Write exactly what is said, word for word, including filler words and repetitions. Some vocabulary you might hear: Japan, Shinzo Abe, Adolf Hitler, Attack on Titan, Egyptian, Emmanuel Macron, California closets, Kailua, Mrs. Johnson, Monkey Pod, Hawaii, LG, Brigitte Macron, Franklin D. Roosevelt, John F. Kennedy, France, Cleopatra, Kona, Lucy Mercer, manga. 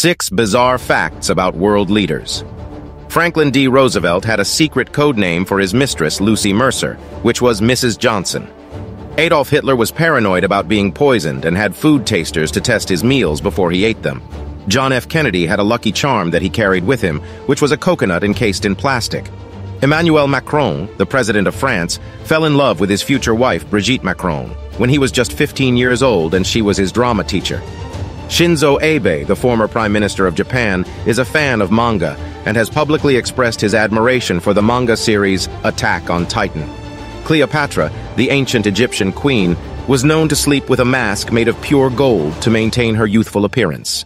Six bizarre facts about world leaders. Franklin D. Roosevelt had a secret code name for his mistress, Lucy Mercer, which was Missus Johnson. Adolf Hitler was paranoid about being poisoned and had food tasters to test his meals before he ate them. John F. Kennedy had a lucky charm that he carried with him, which was a coconut encased in plastic. Emmanuel Macron, the president of France, fell in love with his future wife, Brigitte Macron, when he was just fifteen years old and she was his drama teacher. Shinzo Abe, the former prime minister of Japan, is a fan of manga and has publicly expressed his admiration for the manga series Attack on Titan. Cleopatra, the ancient Egyptian queen, was known to sleep with a mask made of pure gold to maintain her youthful appearance.